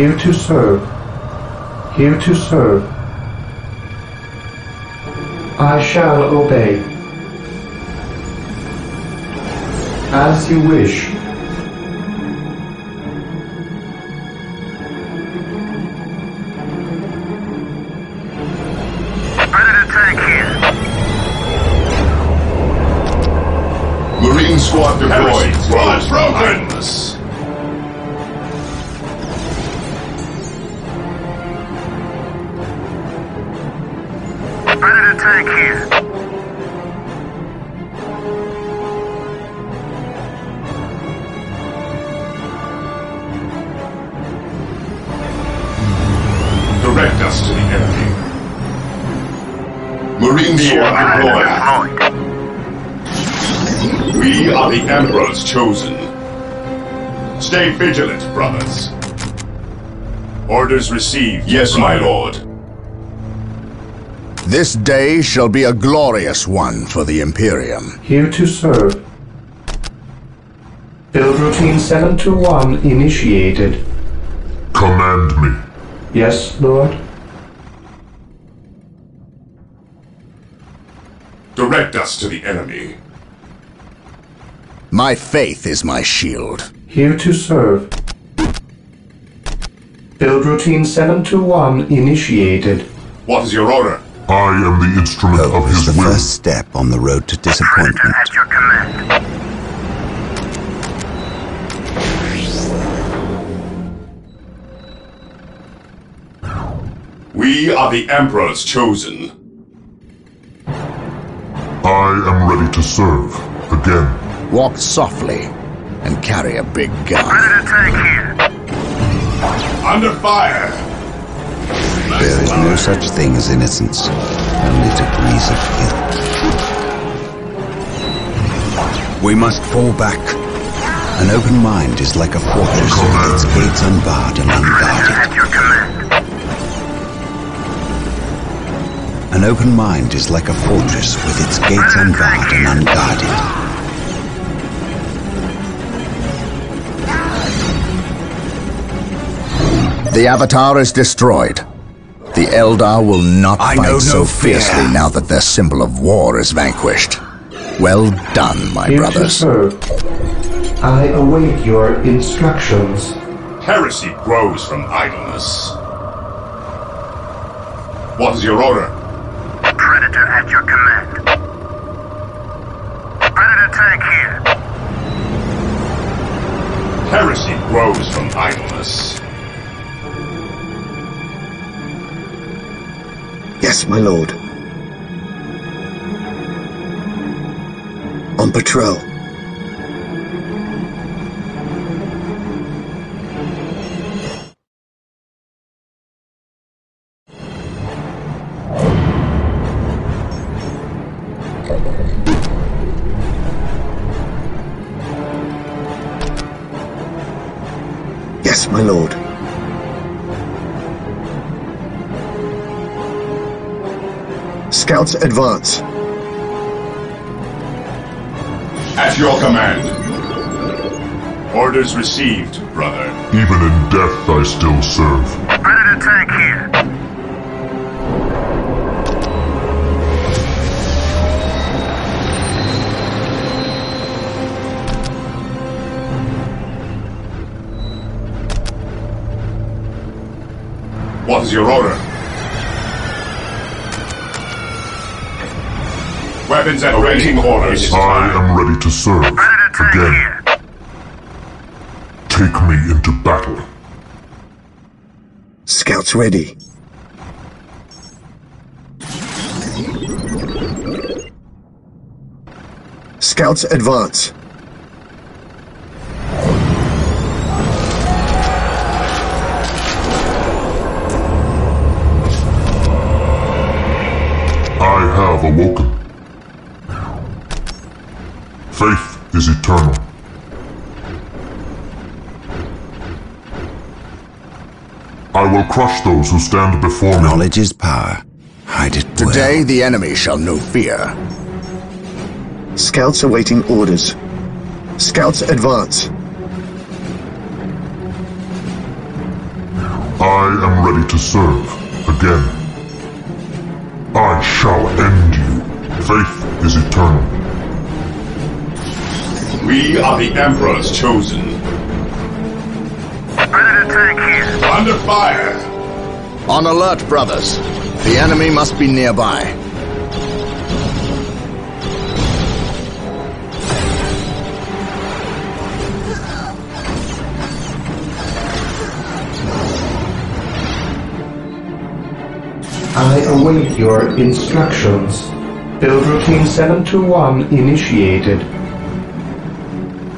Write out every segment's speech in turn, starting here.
Here to serve. Here to serve. I shall obey. As you wish. Squad deployed. Squad broken. Predator tank here. Direct us to the enemy. Marine squad deployed. We are the Emperor's chosen. Stay vigilant, brothers. Orders received. Yes, my lord. This day shall be a glorious one for the Imperium. Here to serve. Build routine 721 initiated. Command me. Yes, lord. Direct us to the enemy. My faith is my shield. Here to serve. Build routine 721 initiated. What is your order? I am the instrument of his will. The first step on the road to disappointment. At your command. We are the Emperor's chosen. I am ready to serve again. Walk softly and carry a big gun. Predator tank here. Under fire. There is no such thing as innocence, only degrees of guilt. We must fall back. An open mind is like a fortress with its gates unbarred and unguarded. An open mind is like a fortress with its gates unbarred and unguarded. The Avatar is destroyed. The Eldar will not fight so fiercely now that their symbol of war is vanquished. Well done, my brothers. I await your instructions. Heresy grows from idleness. What is your order? Predator at your command. Predator tank here. Heresy grows from idleness. Yes, my lord. On patrol. Yes, my lord. Scouts advance. At your command. Orders received, brother. Even in death, I still serve. Predator tank here. What is your order? Weapons at awaiting orders. I am ready to serve. Again. Take me into battle. Scouts ready. Scouts advance. I have awoken. Faith is eternal. I will crush those who stand before me. Knowledge is power. Hide it well. Today the enemy shall know fear. Scouts awaiting orders. Scouts advance. ready to serve again. I shall end you. Faith is eternal. We are the Emperor's chosen. Ready to take here. Under fire. On alert, brothers. The enemy must be nearby. I await your instructions. Build routine 721 initiated.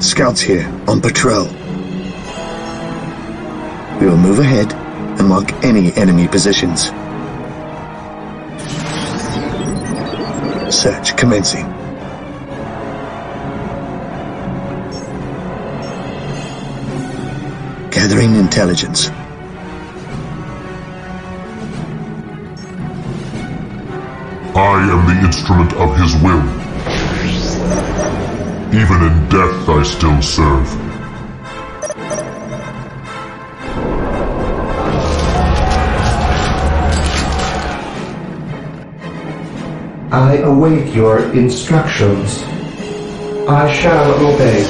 Scouts here, on patrol. We will move ahead and mark any enemy positions. Search commencing. Gathering intelligence. I am the instrument of his will. Even in death I still serve. I await your instructions. I shall obey.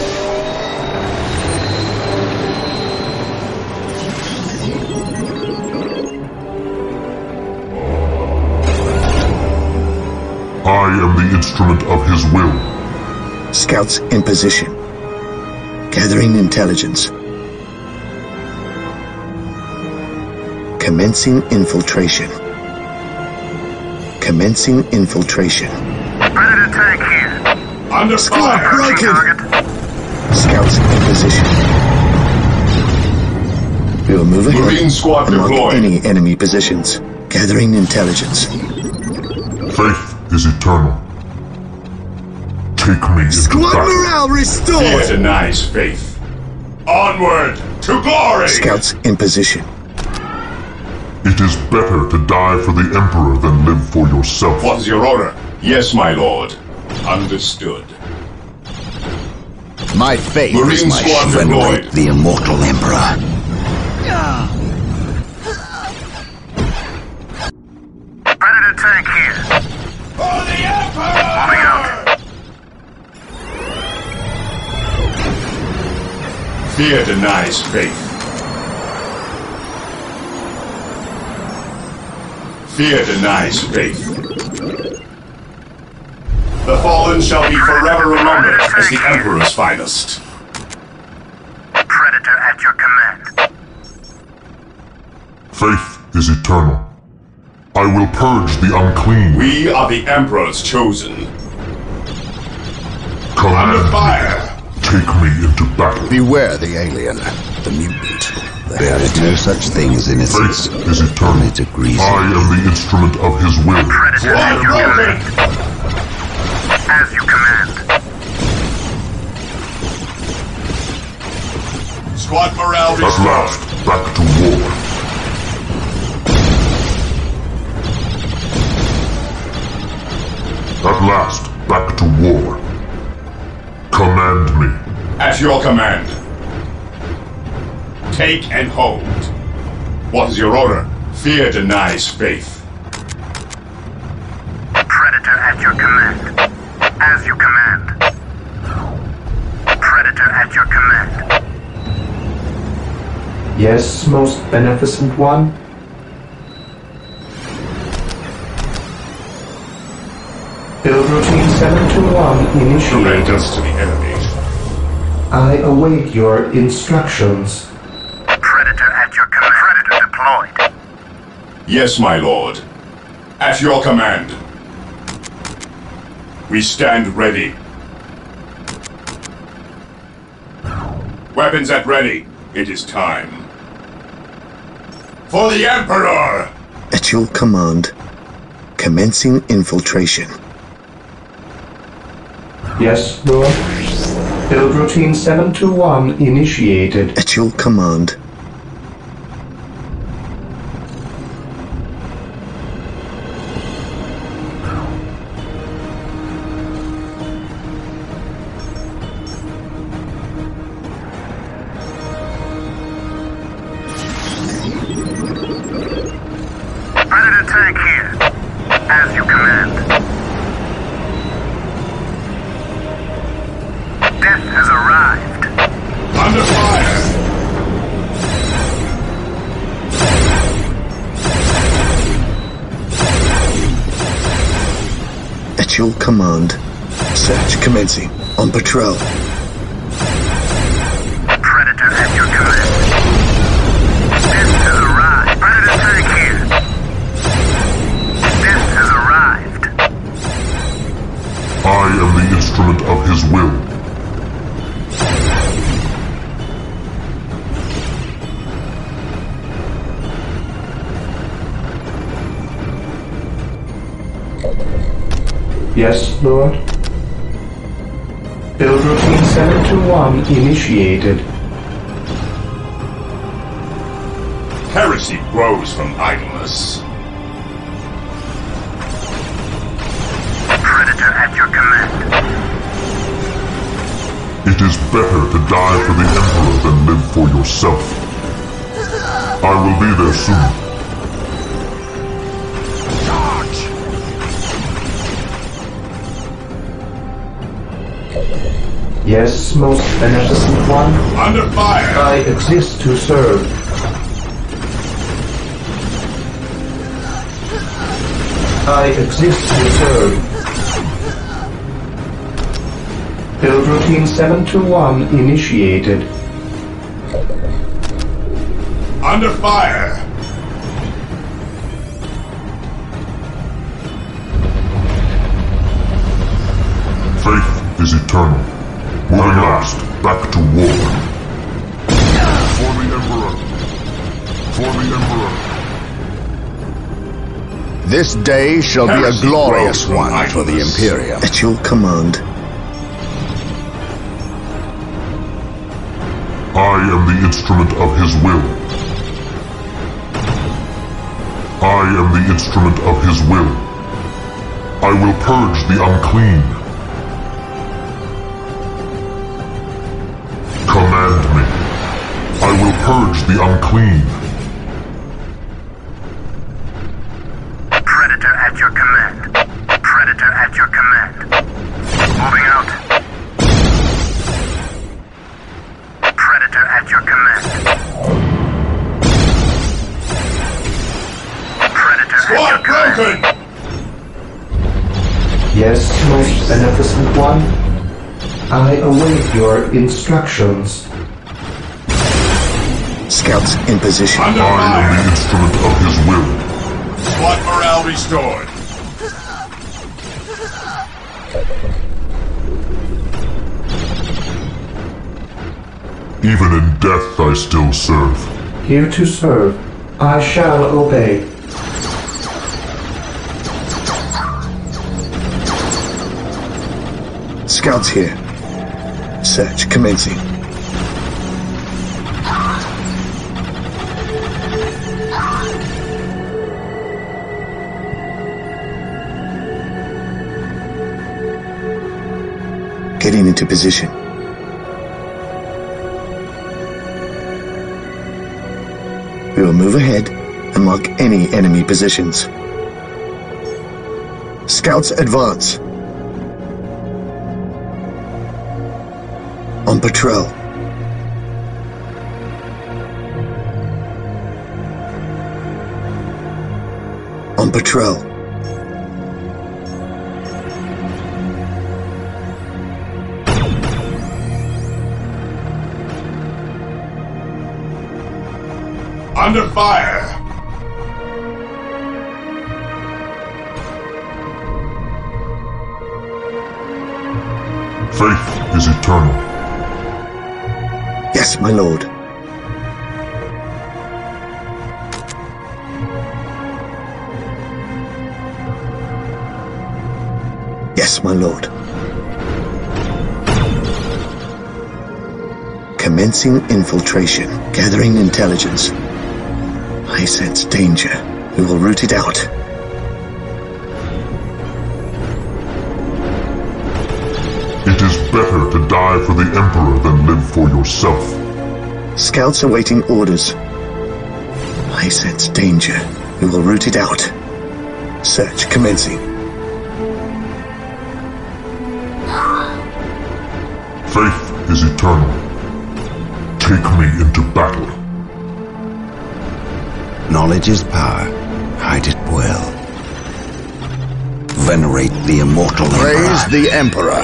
I am the instrument of his will. Scouts in position. Gathering intelligence. Commencing infiltration. Commencing infiltration. Ready to take here. Under fire. Scouts in position. We will move ahead and mark any enemy positions. Gathering intelligence. Faith is eternal. Take me. Squad morale restored. There's a nice faith. Onward to glory. Scouts in position. It is better to die for the Emperor than live for yourself. What's your order? Yes, my lord. Understood. My faith is my shield, the immortal Emperor. Better to take here. For the Emperor! Fear denies faith. Fear denies faith. The fallen shall be forever remembered as the Emperor's finest. Predator at your command. Faith is eternal. I will purge the unclean. We are the Emperor's chosen. Command. Under fire. Take me into battle. Beware the alien, the mutant. There is no such thing as innocence. Faith is eternal. I am the instrument of his will. Predator at your command. As you command. Squad morale restored. At last, back to war. At last, back to war. Command me. At your command. Take and hold. What is your order? Fear denies faith. Predator at your command. As you command. Predator at your command. Yes, most beneficent one. Build routine 721 initiated. Us to the enemy. I await your instructions. Predator at your command. Predator deployed. Yes, my lord. At your command. We stand ready. Weapons at ready. It is time. For the Emperor! At your command. Commencing infiltration. Yes, Lord. Build routine 721 initiated. At your command. Operational command. Search commencing. On patrol. Predators at your command. Pests have arrived. Predators back here. Pests has arrived. I am the instrument of his will. Yes, Lord. Build routine 721 initiated. Heresy grows from idleness. Predator at your command. It is better to die for the Emperor than live for yourself. I will be there soon. Yes, most beneficent one. Under fire! I exist to serve. I exist to serve. Build routine 721 initiated. Under fire! Faith is eternal. We're last, back to war. For the Emperor. For the Emperor. This day shall Heresy be a glorious one for the Imperium. At your command. I am the instrument of his will. I am the instrument of his will. I will purge the unclean. Command me. I will purge the unclean. Predator at your command. Predator at your command. Moving out. Predator at your command. Predator at your command. Yes, most beneficent one. I await your instructions. Scouts in position. Under fire. I am the instrument of his will. Squad morale restored. Even in death I still serve. Here to serve, I shall obey. Scouts here. Search commencing. Getting into position. We will move ahead and mark any enemy positions. Scouts advance. On patrol. On patrol. Under fire. Faith is eternal. Yes, my lord. Yes, my lord. Commencing infiltration, gathering intelligence. I sense danger. We will root it out. It is better to die for the Emperor than live for yourself. Scouts awaiting orders. I sense danger. We will root it out. Search commencing. Faith is eternal. Take me into battle. Knowledge is power. Hide it well. venerate the immortal Emperor. Praise the Emperor.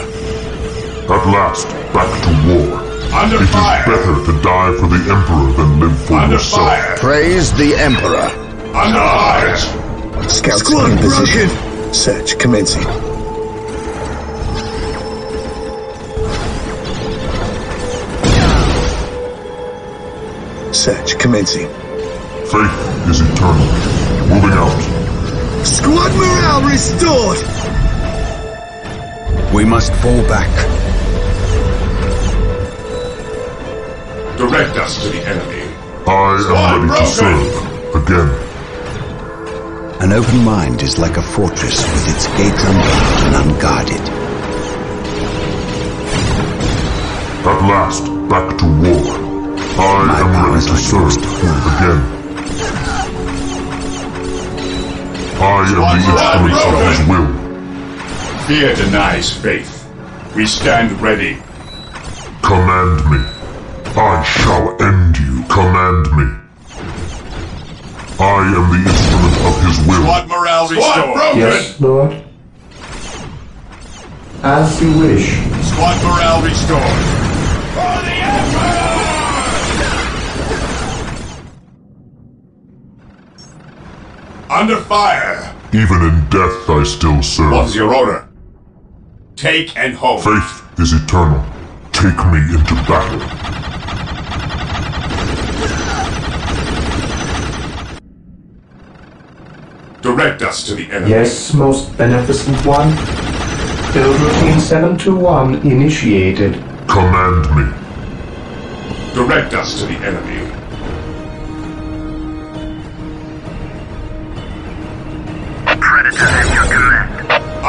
At last, back to war. Under fire. It is better to die for the Emperor than live for yourself. Fire. Praise the Emperor. Under fire. Scouts in position. Search commencing. Search commencing. Faith is eternal. Moving out. Squad morale restored! We must fall back. Direct us to the enemy. I am ready to serve again. An open mind is like a fortress with its gates unlocked and unguarded. At last, back to war. I am ready to serve again. I am the instrument of his will. Fear denies faith. We stand ready. Command me. I shall end you. Command me. I am the instrument of his will. Squad morale restored. Yes, Lord. As you wish. Squad morale restored. For the Emperor! Under fire! Even in death I still serve. What's your order? Take and hold. Faith is eternal. Take me into battle. Direct us to the enemy. Yes, most beneficent one. Build routine 721 initiated. Command me. Direct us to the enemy.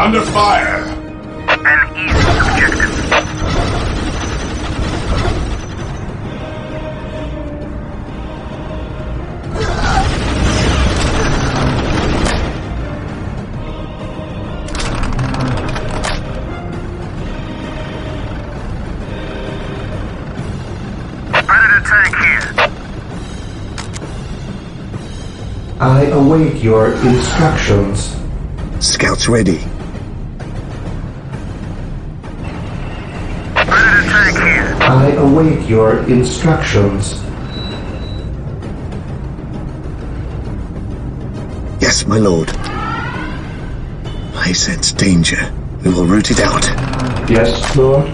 Under fire! An easy objective. Predator tank here. I await your instructions. Scouts ready. I await your instructions. Yes, my lord. I sense danger. We will root it out. Yes, lord.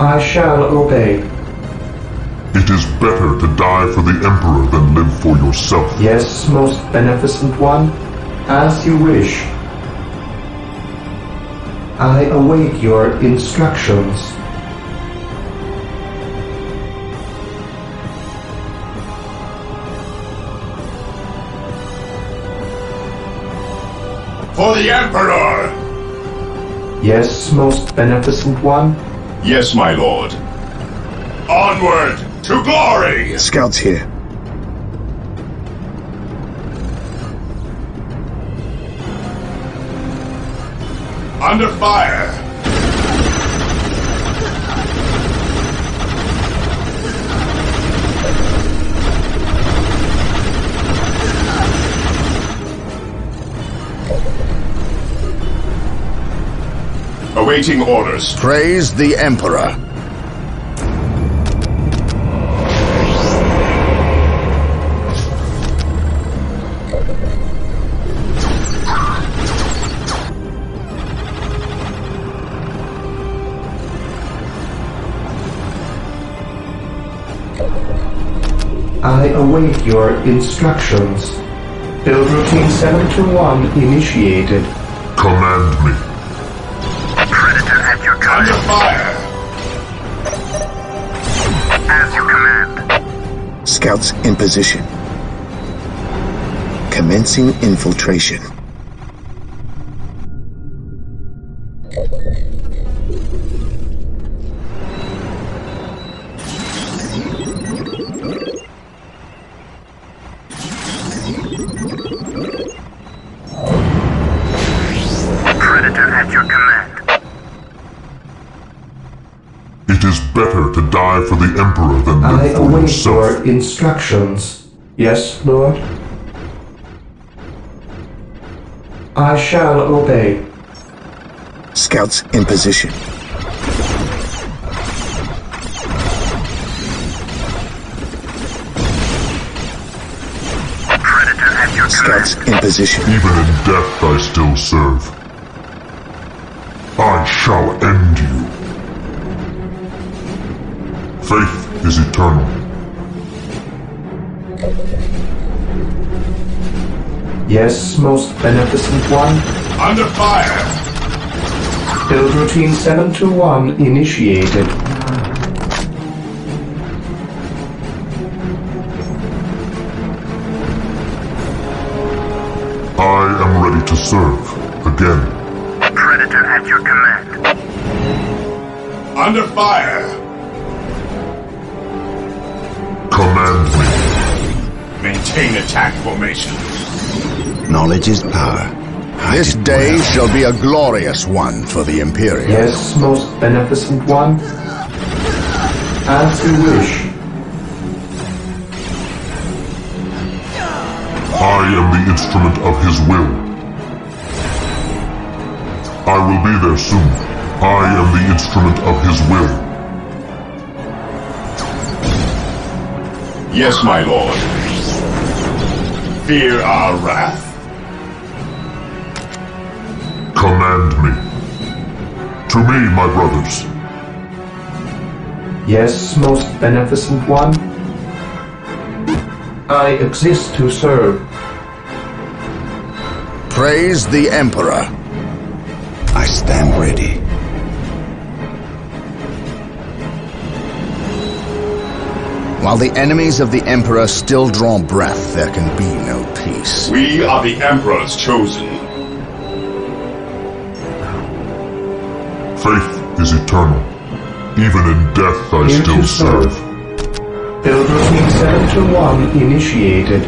I shall obey. It is better to die for the Emperor than live for yourself. Yes, most beneficent one. As you wish. I await your instructions. For the Emperor! Yes, most beneficent one. Yes, my lord. Onward to glory! Scouts here. Under fire! Awaiting orders. Praise the Emperor. I await your instructions. Build routine 721 initiated. Command me. Predator at your command. Under fire! As you command. Scouts in position. Commencing infiltration. It is better to die for the Emperor than live for yourself. I await your instructions. Yes, Lord. I shall obey. Scouts in position. Scouts in position. Even in death I still serve. I shall end you. Faith is eternal. Yes, most beneficent one. Under fire! Build routine 721 initiated. I am ready to serve again. Predator at your command. Under fire. Command me. Maintain attack formation. Knowledge is power. This day shall be a glorious one for the Imperium. Yes, most beneficent one. As you wish. I am the instrument of his will. I will be there soon. I am the instrument of his will. Yes, my lord. Fear our wrath. Command me. To me, my brothers. Yes, most beneficent one. I exist to serve. Praise the Emperor. I stand ready. While the enemies of the Emperor still draw breath, there can be no peace. We are the Emperor's chosen. Faith is eternal. Even in death I still serve. Build routine 721 initiated.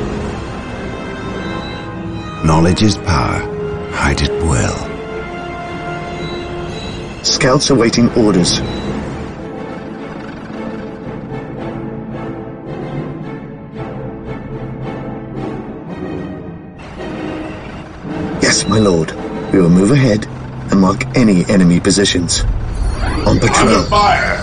Knowledge is power. Hide it well. Scouts awaiting orders. Yes, my lord. We will move ahead and mark any enemy positions. On patrol. Under fire!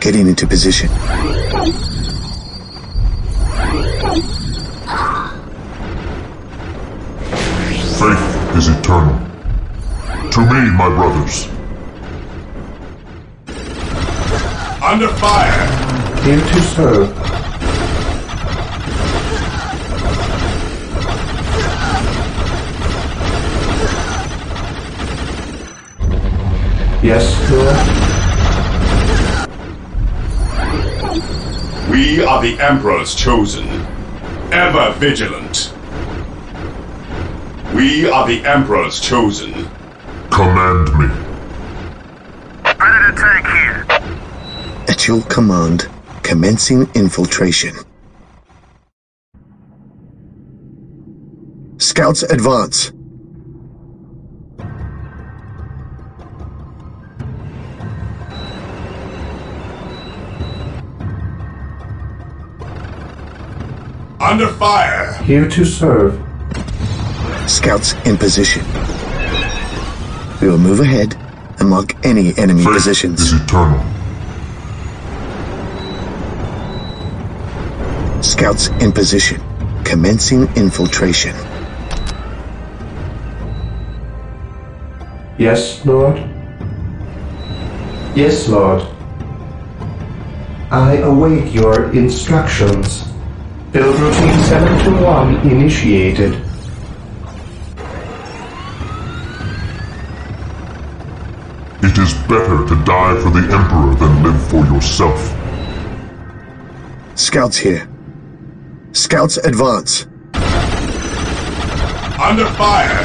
Getting into position. Faith is eternal. To me, my brothers. Under fire! Here to serve. Yes, sir. We are the Emperor's chosen, ever vigilant. We are the Emperor's chosen. Command me. Predator tank here. At your command, commencing infiltration. Scouts advance. Under fire! Here to serve. Scouts in position. We will move ahead and mark any enemy positions. Faith is eternal. Scouts in position. Commencing infiltration. Yes, Lord. Yes, Lord. I await your instructions. Build routine 721 initiated. It is better to die for the Emperor than live for yourself. Scouts here. Scouts advance. Under fire!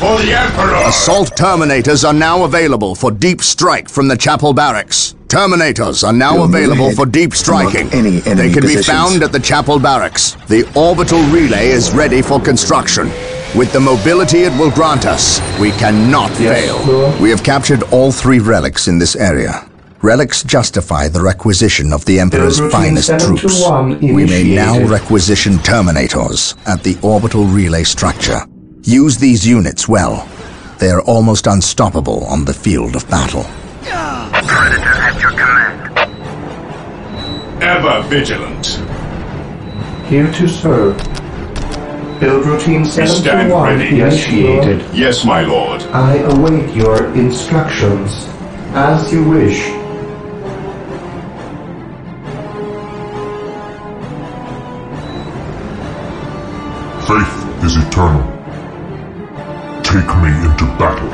For the Emperor! Assault Terminators are now available for deep strike from the Chapel Barracks. Terminators are now available for deep striking. They can be found at the Chapel Barracks. The orbital relay is ready for construction. With the mobility it will grant us, we cannot fail. Sure. We have captured all three relics in this area. Relics justify the requisition of the Emperor's finest troops. We may now requisition Terminators at the orbital relay structure. Use these units well. They are almost unstoppable on the field of battle. Predator at your command. Ever vigilant. Here to serve. Build routine 7-1 initiated. Yes, my lord. I await your instructions. As you wish. Faith is eternal. Take me into battle.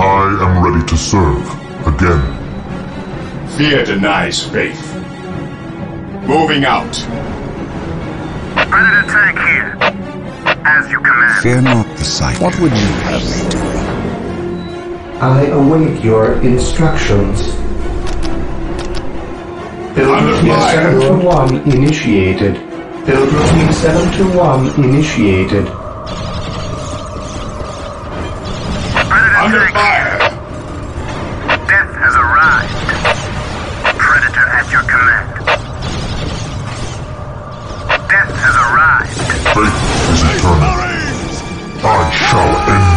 I am ready to serve again. Fear denies faith. Moving out. Predator tank here. As you command. Fear not the sight. What would you have me do? I await your instructions. Build routine 7-1 initiated. Build routine 7-1 initiated. Predator under fire! Death has arrived. Predator at your command. Death has arrived. Faith is eternal. I shall end.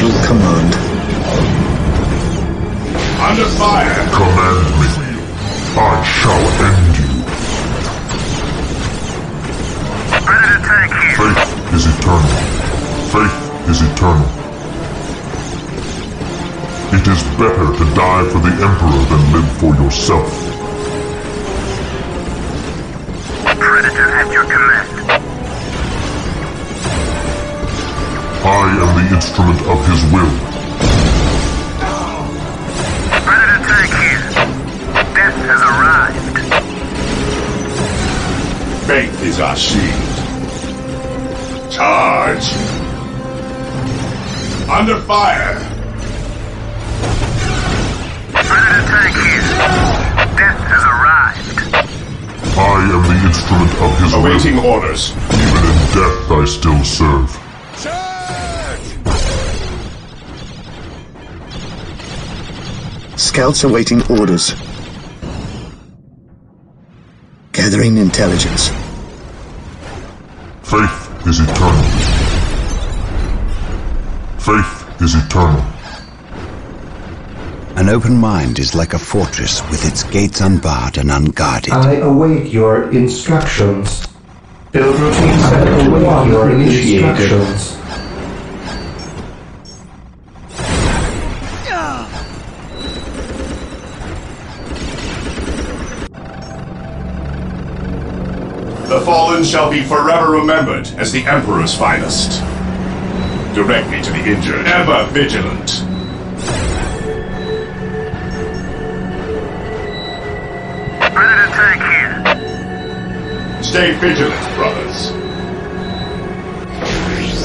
Command. Under fire! Command me. I shall end you. Predator tank here. Faith is eternal. Faith is eternal. It is better to die for the Emperor than live for yourself. Predator at your command. I am the instrument of his will. Predator tank here. Death has arrived. Faith is our shield. Charge. Under fire. Predator tank here. Death has arrived. I am the instrument of his will. Awaiting orders. Even in death I still serve. Scouts awaiting orders. Gathering intelligence. Faith is eternal. Faith is eternal. An open mind is like a fortress with its gates unbarred and unguarded. I await your instructions. Build routine 7-1 your initiations. The fallen shall be forever remembered as the Emperor's finest. Direct me to the injured, ever vigilant. Predator tank here. Stay vigilant, brothers.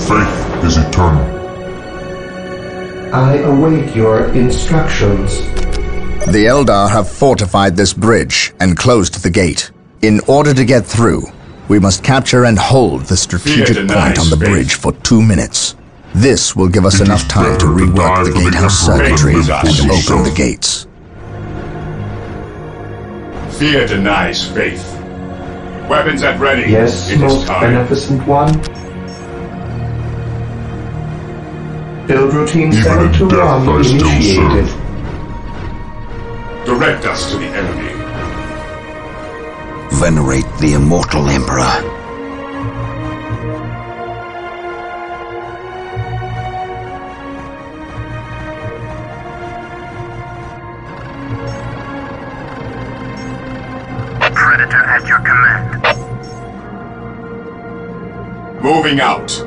Faith is eternal. I await your instructions. The Eldar have fortified this bridge and closed the gate. In order to get through, we must capture and hold the strategic point on the bridge for 2 minutes. This will give us enough time to rework the gatehouse circuitry and open the gates. Fear denies faith. Weapons at ready. Yes, most beneficent one. Build routine 7-1 initiated. Direct us to the enemy. Venerate the immortal Emperor. Predator at your command. Moving out.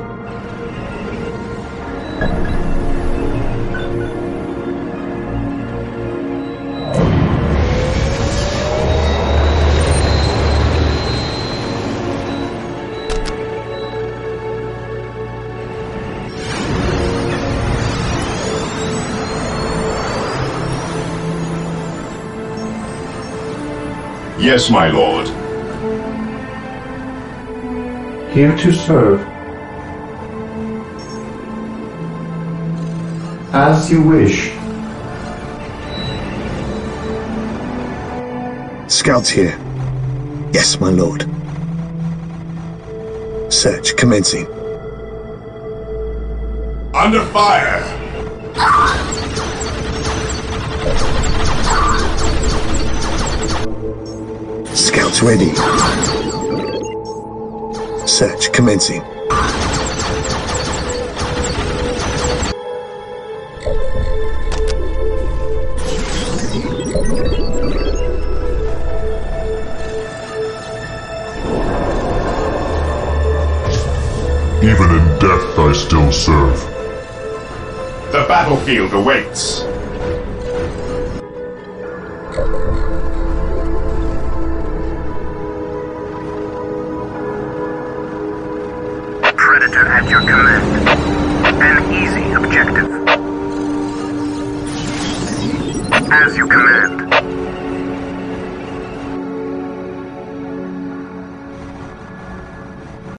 Yes, my lord. Here to serve. As you wish. Scouts here. Yes, my lord. Search commencing. Under fire! Scouts ready. Search commencing. Even in death, I still serve. The battlefield awaits. Predator at your command. An easy objective. As you command.